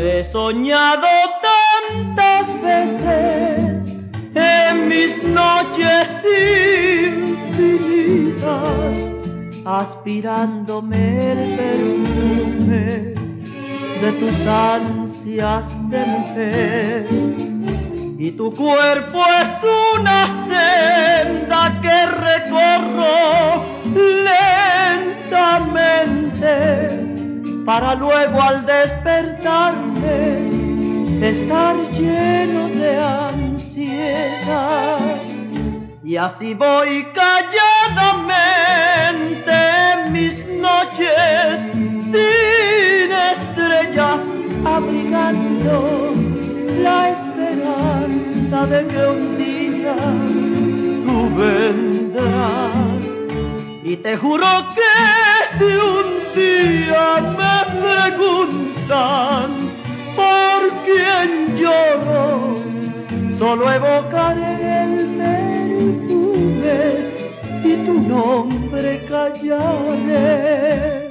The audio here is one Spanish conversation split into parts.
He soñado tantas veces en mis noches infinitas, aspirándome el perfume de tus ansias de mujer. Y tu cuerpo es una senda que recorro lentamente, para luego al despertarme estar lleno de ansiedad. Y así voy calladamente en mis noches sin estrellas, abrigando la esperanza de que un día tú vendrás. Y te juro que si un día me preguntan por quién lloro, solo evocaré el perfume y tu nombre callaré.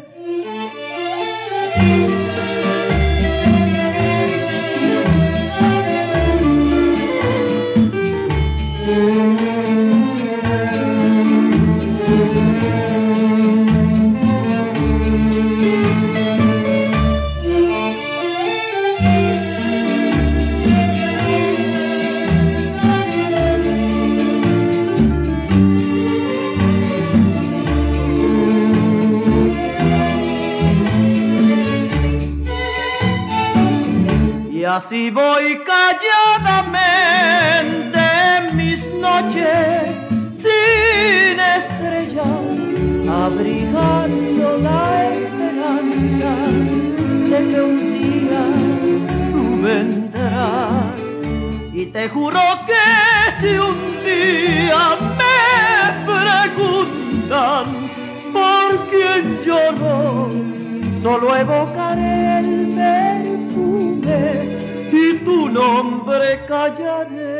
Así voy calladamente en mis noches sin estrellas, abrigando la esperanza de que un día tú vendrás. Y te juro que si un día me preguntan por quién lloro, solo evocaré el perfume y tu nombre callaré.